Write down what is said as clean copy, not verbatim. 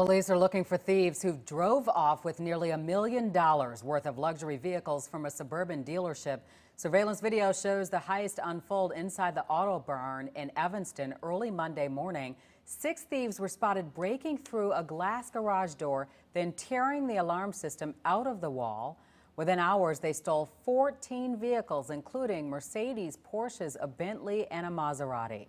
Police are looking for thieves who drove off with nearly $1 million worth of luxury vehicles from a suburban dealership. Surveillance video shows the heist unfold inside the Autobarn in Evanston early Monday morning. 6 thieves were spotted breaking through a glass garage door, then tearing the alarm system out of the wall. Within hours, they stole 14 vehicles, including Mercedes, Porsches, a Bentley, and a Maserati.